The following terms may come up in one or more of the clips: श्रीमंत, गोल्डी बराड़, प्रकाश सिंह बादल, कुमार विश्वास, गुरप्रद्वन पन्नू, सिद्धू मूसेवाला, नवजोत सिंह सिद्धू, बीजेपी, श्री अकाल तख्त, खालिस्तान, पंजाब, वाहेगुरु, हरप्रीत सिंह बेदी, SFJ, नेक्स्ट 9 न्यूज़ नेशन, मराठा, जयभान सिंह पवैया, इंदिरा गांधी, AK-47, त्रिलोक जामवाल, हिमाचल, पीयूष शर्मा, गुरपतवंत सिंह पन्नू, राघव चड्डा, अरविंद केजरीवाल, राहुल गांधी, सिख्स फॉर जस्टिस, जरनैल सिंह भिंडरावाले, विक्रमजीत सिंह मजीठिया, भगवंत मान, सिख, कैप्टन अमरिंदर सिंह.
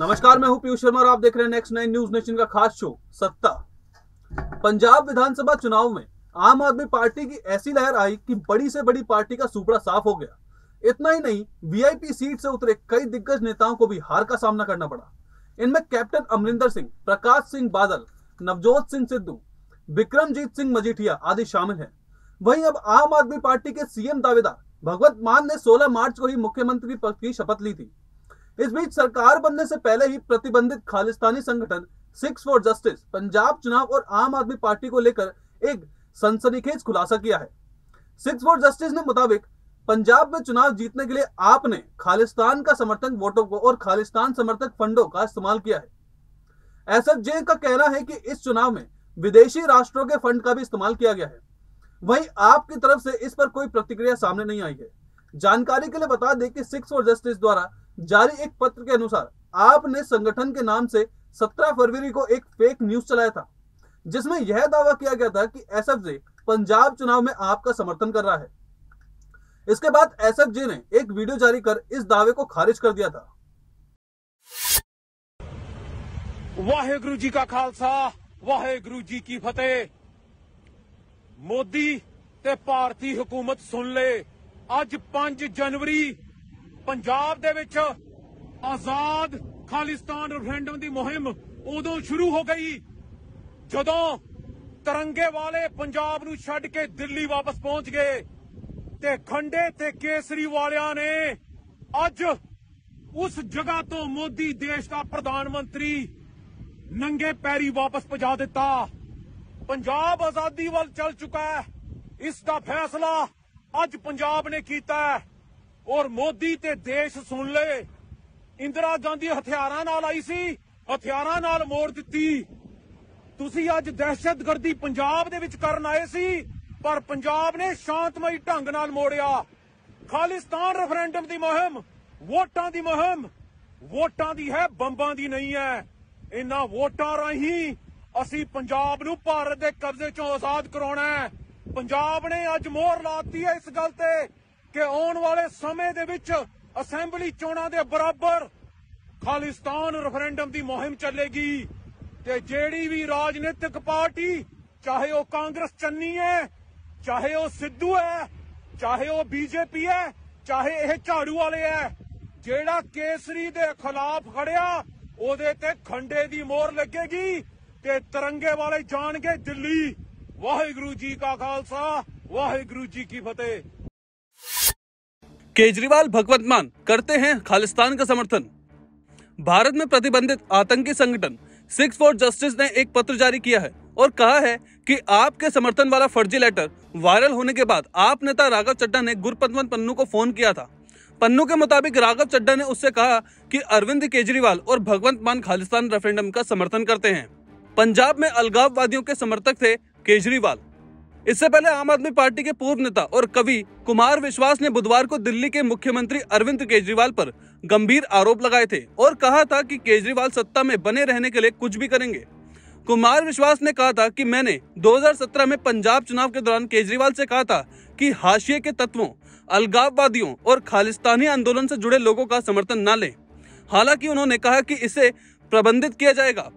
नमस्कार, मैं हूं पीयूष शर्मा और आप देख रहे हैं नेक्स्ट 9 न्यूज़ नेशन का खास शो सत्ता। पंजाब विधानसभा चुनाव में आम आदमी पार्टी की ऐसी लहर आई कि बड़ी से बड़ी पार्टी का सुपड़ा साफ हो गया। इतना ही नहीं, वीआईपी सीट से उतरे कई दिग्गज नेताओं को भी हार का सामना करना पड़ा। इनमें कैप्टन अमरिंदर सिंह, प्रकाश सिंह बादल, नवजोत सिंह सिद्धू, विक्रमजीत सिंह मजीठिया आदि शामिल है। वहीं अब आम आदमी पार्टी के सीएम दावेदार भगवंत मान ने 16 मार्च को ही मुख्यमंत्री पद की शपथ ली थी। इस बीच सरकार बनने से पहले ही प्रतिबंधित खालिस्तानी संगठन सिख्स फॉर जस्टिस पंजाब चुनाव और आम आदमी पार्टी को लेकर एक सनसनीखेज खुलासा किया है। सिख्स फॉर जस्टिस ने मुताबिक पंजाब में चुनाव जीतने के लिए आपने खालिस्तान का समर्थक वोटों को और खालिस्तान समर्थक फंडों का इस्तेमाल किया है। एसएफजे का कहना है कि इस चुनाव में विदेशी राष्ट्रों के फंड का भी इस्तेमाल किया गया है। वहीं आपकी तरफ से इस पर कोई प्रतिक्रिया सामने नहीं आई है। जानकारी के लिए बता दें कि सिख्स फॉर जस्टिस द्वारा जारी एक पत्र के अनुसार आपने संगठन के नाम से 17 फरवरी को एक फेक न्यूज चलाया था, जिसमें यह दावा किया गया था कि एसएफजे पंजाब चुनाव में आपका समर्थन कर रहा है। इसके बाद एसएफजे ने एक वीडियो जारी कर इस दावे को खारिज कर दिया था। वाहेगुरु जी का खालसा, वाहेगुरु जी की फतेह। मोदी ते भारतीय हुकूमत सुन ले, आज 5 जनवरी पंजाब दे विच आजाद खालिस्तान रेफरेंडम की मुहिम उदों शुरू हो गई जदों तिरंगे वाले पंजाब नूं छड्ड के दिल्ली वापस पहुंच गए ते खंडे ते केसरी वालियां ने अज उस जगह तो मोदी देश का प्रधानमंत्री नंगे पैरी वापस पजा दिता। पंजाब आजादी वाल चल चुका है, इसका फैसला अज पंजाब ने कीता है। और मोदी ते देश सुन ले, इंदिरा गांधी हथियारां नाल आई सी, हथियारां नाल मोड़ दित्ती। तुसी अज दहशतगर्दी पंजाब दे विच करन आए सी, पर पंजाब ने शांतमई ढंग नाल मोड़िया। खालिस्तान रेफरेंडम दी मुहिम वोटां दी मुहिम, वोटां दी है, बंबां दी नहीं है। इन्हां वोटां राहीं असीं पंजाब नूं भारत दे कब्जे चों आजाद कराउणा है। पंजाब ने अज मोहर लाती है इस गल ते कि आने वाले समय दे विच असैंबली चोणां दे बराबर खालिस्तान रेफरेंडम की मुहिम चलेगी। ते जेड़ी भी राजनीतिक पार्टी, चाहे वह कांग्रेस चन्नी है, चाहे वह सिद्धू है, चाहे वह बीजेपी है, चाहे यह झाड़ू वाले है, जेड़ा केसरी दे खिलाफ खड़िया ओदे ते खंडे की मोहर लगेगी ते तिरंगे वाले जाणगे दिल्ली। वाहिगुरू जी का खालसा, वाहिगुरू जी की फतेह। केजरीवाल भगवंत मान करते हैं खालिस्तान का समर्थन। भारत में प्रतिबंधित आतंकी संगठन सिख्स फॉर जस्टिस ने एक पत्र जारी किया है और कहा है कि आपके समर्थन वाला फर्जी लेटर वायरल होने के बाद आप नेता राघव चड्डा ने गुरप्रद्वन पन्नू को फोन किया था। पन्नू के मुताबिक राघव चड्डा ने उससे कहा कि अरविंद केजरीवाल और भगवंत मान खालिस्तान रेफरेंडम का समर्थन करते हैं। पंजाब में अलगाववादियों के समर्थक थे केजरीवाल। इससे पहले आम आदमी पार्टी के पूर्व नेता और कवि कुमार विश्वास ने बुधवार को दिल्ली के मुख्यमंत्री अरविंद केजरीवाल पर गंभीर आरोप लगाए थे और कहा था कि केजरीवाल सत्ता में बने रहने के लिए कुछ भी करेंगे। कुमार विश्वास ने कहा था कि मैंने 2017 में पंजाब चुनाव के दौरान केजरीवाल से कहा था कि हाशिए के तत्वों, अलगाववादियों और खालिस्तानी आंदोलन से जुड़े लोगों का समर्थन न लें। हालांकि उन्होंने कहा कि इसे प्रबंधित किया जाएगा,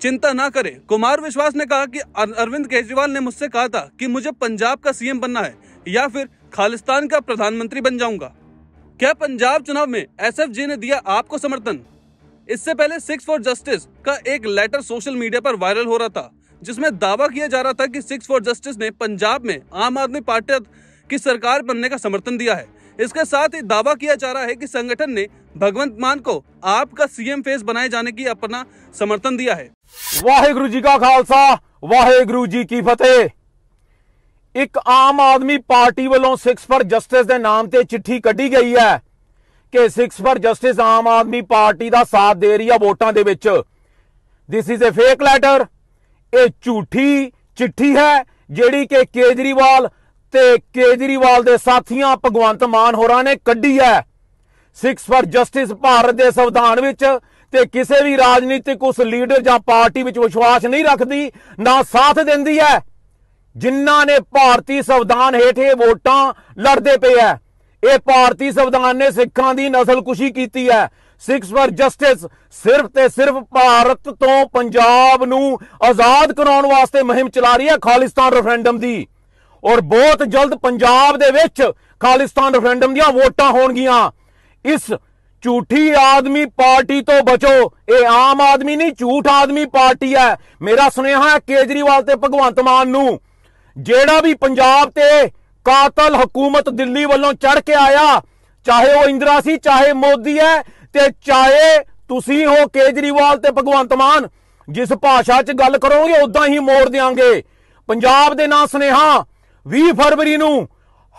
चिंता ना करें। कुमार विश्वास ने कहा कि अरविंद केजरीवाल ने मुझसे कहा था कि मुझे पंजाब का सीएम बनना है या फिर खालिस्तान का प्रधानमंत्री बन जाऊंगा। क्या पंजाब चुनाव में एसएफजे ने दिया आपको समर्थन? इससे पहले सिख्स फॉर जस्टिस का एक लेटर सोशल मीडिया पर वायरल हो रहा था, जिसमें दावा किया जा रहा था कि सिख्स फॉर जस्टिस ने पंजाब में आम आदमी पार्टी की सरकार बनने का समर्थन दिया है। इसके साथ ही दावा किया जा रहा है कि संगठन ने भगवंत मान को आपका सीएम फेस बनाए जाने की अपना समर्थन दिया है। वाहेगुरु जी का खालसा, वाहेगुरु जी की फतेह। एक आम आदमी पार्टी वालों सिख्स फॉर जस्टिस के नाम से चिट्ठी कढ़ी गई है कि सिख्स फॉर जस्टिस आम आदमी पार्टी का साथ दे रही है वोटां दे विच। This is a fake letter, ये झूठी चिट्ठी है जिहड़ी कि केजरीवाल दे साथियां भगवंत मान होरां ने कढ़ी है। सिख्स फॉर जस्टिस भारत के संविधान विच ते किसी भी राजनीतिक उस लीडर जां पार्टी विच विश्वास नहीं रखती ना साथ दिंदी है जिन्हां ने भारतीय संविधान हेठ वोटां लड़दे पे है। ये भारतीय संविधान ने सिखां दी नस्लकुशी कीती है। सिख्स फॉर जस्टिस सिर्फ ते सिर्फ भारत तो पंजाब नूं आजाद कराने वास्ते मुहिम चला रही है खालिस्तान रेफरेंडम दी, और बहुत जल्द पंजाब दे विच खालिस्तान रेफरेंडम दियां वोटां होणगियां। इस झूठी आदमी पार्टी तो बचो, ये आम आदमी नहीं झूठ आदमी पार्टी है। मेरा सुनेहा है केजरीवाल ते भगवंत मान नूं, जेड़ा भी पंजाब ते कातल हुकूमत दिल्ली वालों चढ़ के आया, चाहे वो इंदिरा सी चाहे मोदी है ते चाहे तुसी हो केजरीवाल ते भगवंत मान, जिस भाषा च गल करोगे उदा ही मोड़ देंगे। पंजाब दे नां सुनेहा 20 फरवरी नूं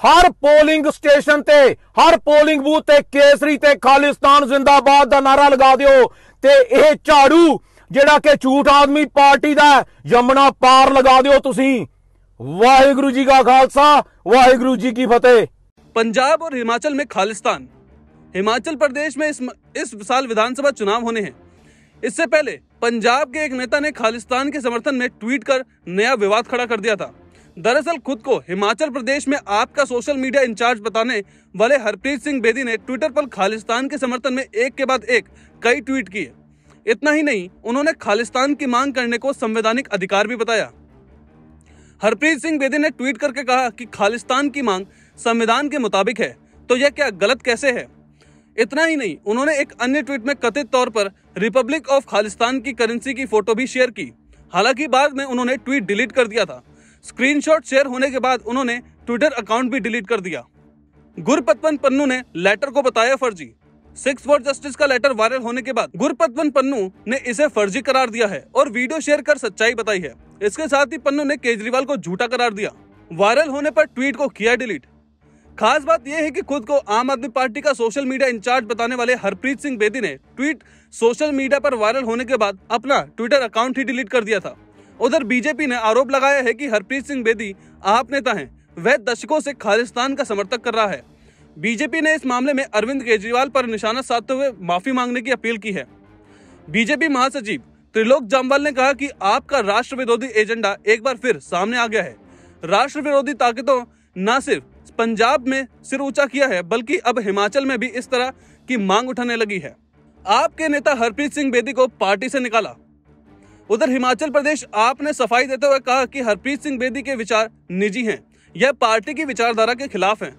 हर पोलिंग स्टेशन ते हर पोलिंग बूथ ते केसरी ते खालिस्तान जिंदाबाद का नारा लगा दिओ ते यह झाड़ू जेड़ा कि झूठ आदमी पार्टी दा यमुना पार लगा दिओ तुसी। वाहिगुरु जी का खालसा वाहिगुरु जी की फतेह। पंजाब और हिमाचल में खालिस्तान। हिमाचल प्रदेश में इस साल विधानसभा चुनाव होने हैं। इससे पहले पंजाब के एक नेता ने खालिस्तान के समर्थन में ट्वीट कर नया विवाद खड़ा कर दिया था। दरअसल खुद को हिमाचल प्रदेश में आपका सोशल मीडिया इंचार्ज बताने वाले हरप्रीत सिंह बेदी ने ट्विटर पर खालिस्तान के समर्थन में एक के बाद एक कई ट्वीट किए। इतना ही नहीं, उन्होंने खालिस्तान की मांग करने को संवैधानिक अधिकार भी बताया। हरप्रीत सिंह बेदी ने ट्वीट करके कहा कि खालिस्तान की मांग संविधान के मुताबिक है, तो यह क्या गलत कैसे है। इतना ही नहीं, उन्होंने एक अन्य ट्वीट में कथित तौर पर रिपब्लिक ऑफ खालिस्तान की करेंसी की फोटो भी शेयर की। हालांकि बाद में उन्होंने ट्वीट डिलीट कर दिया था। स्क्रीनशॉट शेयर होने के बाद उन्होंने ट्विटर अकाउंट भी डिलीट कर दिया। गुरपतवंत पन्नू ने लेटर को बताया फर्जी। सिख्स फॉर जस्टिस का लेटर वायरल होने के बाद गुरपतवंत पन्नू ने इसे फर्जी करार दिया है और वीडियो शेयर कर सच्चाई बताई है। इसके साथ ही पन्नू ने केजरीवाल को झूठा करार दिया। वायरल होने पर ट्वीट को किया डिलीट। खास बात यह है कि खुद को आम आदमी पार्टी का सोशल मीडिया इंचार्ज बताने वाले हरप्रीत सिंह बेदी ने ट्वीट सोशल मीडिया पर वायरल होने के बाद अपना ट्विटर अकाउंट ही डिलीट कर दिया था। उधर बीजेपी ने आरोप लगाया है कि हरप्रीत सिंह बेदी आप नेता हैं, वह दशकों से खालिस्तान का समर्थन कर रहा है। बीजेपी ने इस मामले में अरविंद केजरीवाल पर निशाना साधते हुए माफी मांगने की अपील की है। बीजेपी महासचिव त्रिलोक जामवाल ने कहा कि आपका राष्ट्र विरोधी एजेंडा एक बार फिर सामने आ गया है। राष्ट्र विरोधी ताकतों न सिर्फ पंजाब में सिर ऊंचा किया है, बल्कि अब हिमाचल में भी इस तरह की मांग उठाने लगी है। आपके नेता हरप्रीत सिंह बेदी को पार्टी से निकाला। उधर हिमाचल प्रदेश आपने सफाई देते हुए कहा कि हरप्रीत सिंह बेदी के विचार निजी हैं, यह पार्टी की विचारधारा के खिलाफ हैं।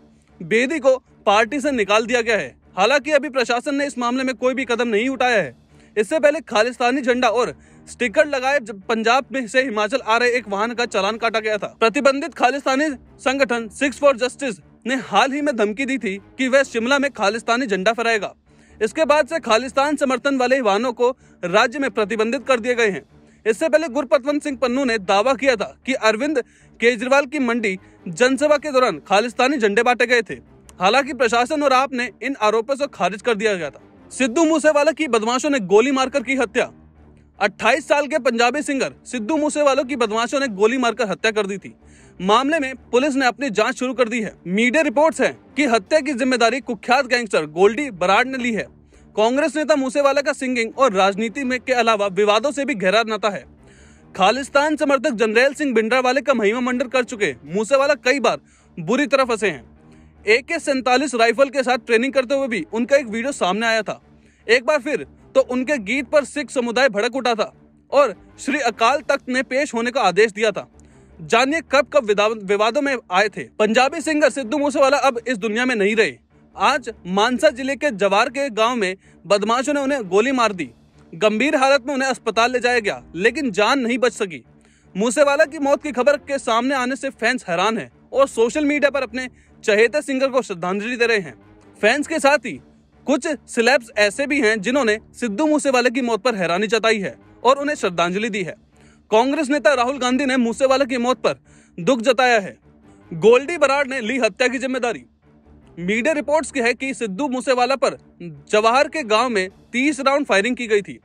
बेदी को पार्टी से निकाल दिया गया है। हालांकि अभी प्रशासन ने इस मामले में कोई भी कदम नहीं उठाया है। इससे पहले खालिस्तानी झंडा और स्टिकर लगाए जब पंजाब में से हिमाचल आ रहे एक वाहन का चालान काटा गया था। प्रतिबंधित खालिस्तानी संगठन सिख्स फॉर जस्टिस ने हाल ही में धमकी दी थी कि वह शिमला में खालिस्तानी झंडा फहराएगा। इसके बाद से खालिस्तान समर्थन वाले वाहनों को राज्य में प्रतिबंधित कर दिए गए हैं। इससे पहले गुरपतवंत सिंह पन्नू ने दावा किया था कि अरविंद केजरीवाल की मंडी जनसभा के दौरान खालिस्तानी झंडे बांटे गए थे। हालांकि प्रशासन और आपने इन आरोपों को खारिज कर दिया गया था। सिद्धू मूसेवाला की बदमाशों ने गोली मारकर की हत्या। 28 साल के पंजाबी सिंगर सिद्धू मूसेवाला की बदमाशों ने गोली मारकर हत्या कर दी थी। मामले में पुलिस ने अपनी जांच शुरू कर दी है। मीडिया रिपोर्ट्स हैं कि हत्या की जिम्मेदारी कुख्यात गैंगस्टर गोल्डी बराड़ ने ली है। कांग्रेस नेता मूसेवाला का सिंगिंग और राजनीति में के अलावा विवादों से भी गहरा नाता है। खालिस्तान समर्थक जरनैल सिंह भिंडरावाले का महिमा मंडन कर चुके मूसेवाला कई बार बुरी तरह फंसे हैं। AK-47 राइफल के साथ ट्रेनिंग करते हुए भी उनका एक वीडियो सामने आया था। एक बार फिर तो उनके गीत पर सिख समुदाय भड़क उठा था और श्री अकाल तख्त में पेश होने का आदेश दिया था। जानिए कब कब विवादों में आए थे। पंजाबी सिंगर सिद्धू मूसेवाला अब इस दुनिया में नहीं रहे। आज मानसा जिले के जवार के गांव में बदमाशों ने उन्हें गोली मार दी। गंभीर हालत में उन्हें अस्पताल ले जाया गया, लेकिन जान नहीं बच सकी। मूसेवाला की मौत की खबर के सामने आने से फैंस हैरान है और सोशल मीडिया पर अपने चहेता सिंगर को श्रद्धांजलि दे रहे हैं। फैंस के साथ ही कुछ सिलेब्स ऐसे भी हैं जिन्होंने सिद्धू मूसेवाला की मौत पर हैरानी जताई है और उन्हें श्रद्धांजलि दी है। कांग्रेस नेता राहुल गांधी ने मूसेवाला की मौत पर दुख जताया है। गोल्डी बराड़ ने ली हत्या की जिम्मेदारी। मीडिया रिपोर्ट्स की है कि सिद्धू मूसेवाला पर जवाहर के गांव में 30 राउंड फायरिंग की गई थी।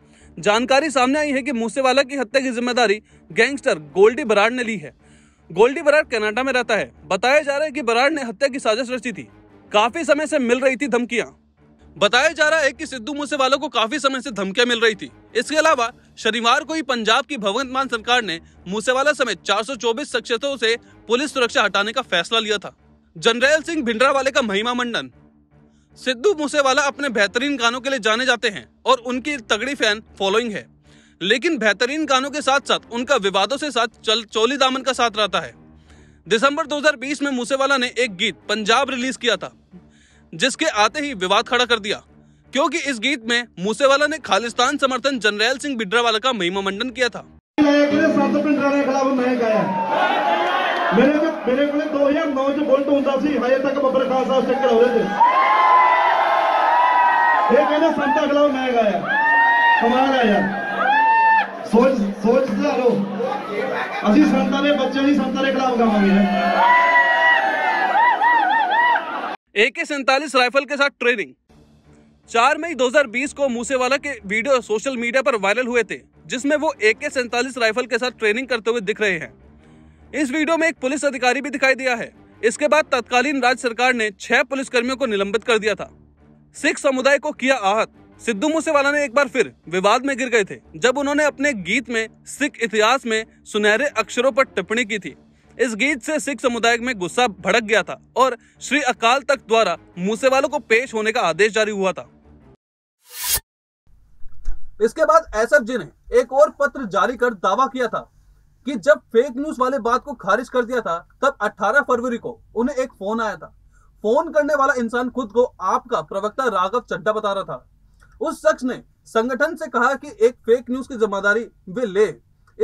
जानकारी सामने आई है कि मूसेवाला की हत्या की जिम्मेदारी गैंगस्टर गोल्डी बराड़ ने ली है। गोल्डी बराड़ कनाडा में रहता है। बताया जा रहा है कि बराड़ ने हत्या की साजिश रची थी। काफी समय से मिल रही थी धमकियां। बताया जा रहा है कि सिद्धू मूसेवाला को काफी समय से धमकियां मिल रही थी। इसके अलावा शनिवार को ही पंजाब की भगवंत मान सरकार ने मूसेवाला समेत 424 शख्सियतों से पुलिस सुरक्षा हटाने का फैसला लिया था। जरनैल सिंह भिंडरावाले का महिमा मंडन। सिद्धू मूसेवाला अपने बेहतरीन गानों के लिए जाने जाते हैं और उनकी तगड़ी फैन फॉलोइंग है, लेकिन बेहतरीन गानों के साथ साथ उनका विवादों से साथ चोली दामन का साथ रहता है। दिसंबर 2020 में मूसेवाला ने एक गीत पंजाब रिलीज किया था, जिसके आते ही विवाद खड़ा कर दिया, क्योंकि इस गीत में मूसेवाला ने खालिस्तान समर्थन जरनैल सिंह भिंडरावाले का महिमा मंडन किया था। मेरे को 2009 ਚ ਬੁਲਟ ਹੁੰਦਾ ਸੀ, ਹਜੇ ਤੱਕ ਬੱਬਰ ਖਾਨ ਸਾਹਿਬ ਚੱਕਰ ਹੋ ਰਹੇ ਤੇ ਇਹ ਕਹਿੰਦਾ ਸੰਤਾ ਖਿਲਾਓ ਮੈਂ ਗਾਇਆ। ਕਮਾਲ ਆ ਯਾਰ, ਸੋਚ ਲਾ ਲੋ, ਅਸੀਂ ਸੰਤਾਂ ਦੇ ਬੱਚੇ ਨਹੀਂ, ਸੰਤਾਂ ਦੇ ਖਿਲਾਫ ਗਾਵਾਂਗੇ। AK-47 राइफल के साथ ट्रेनिंग। 4 मई 2020 को मूसेवाला के वीडियो सोशल मीडिया पर वायरल हुए थे, जिसमें वो AK-47 राइफल के साथ ट्रेनिंग करते हुए दिख रहे हैं। इस वीडियो में एक पुलिस अधिकारी भी दिखाई दिया है। इसके बाद तत्कालीन राज्य सरकार ने 6 पुलिसकर्मियों को निलंबित कर दिया था। सिख समुदाय को किया आहत। सिद्धू मूसेवाला ने एक बार फिर विवाद में गिर गए थे, जब उन्होंने अपने गीत में सिख इतिहास में सुनहरे अक्षरों पर टिप्पणी की थी। इस गीत से सिख समुदाय में गुस्सा भड़क गया था और श्री अकाल तख्त द्वारा मूसेवाला को पेश होने का आदेश जारी हुआ था। इसके बाद SFJ ने एक और पत्र जारी कर दावा किया था कि जब फेक न्यूज वाले बात को खारिज कर दिया था, तब 18 फरवरी को उन्हें एक फोन आया था। फोन करने वाला इंसान खुद को आपका प्रवक्ता राघव चड्डा बता रहा था। उस शख्स ने संगठन से कहा कि एक फेक न्यूज की जिम्मेदारी वे ले।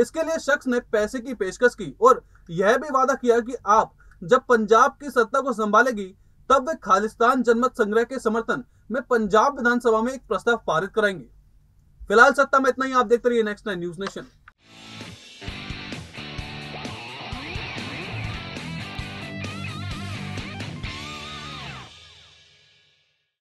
इसके लिए शख्स ने पैसे की पेशकश की और यह भी वादा किया कि आप जब पंजाब की सत्ता को संभालेगी, तब वे खालिस्तान जनमत संग्रह के समर्थन में पंजाब विधानसभा में एक प्रस्ताव पारित कराएंगे। फिलहाल सत्ता में इतना ही। आप देखते रहिए नेक्स्ट 9 न्यूज़ नेशन।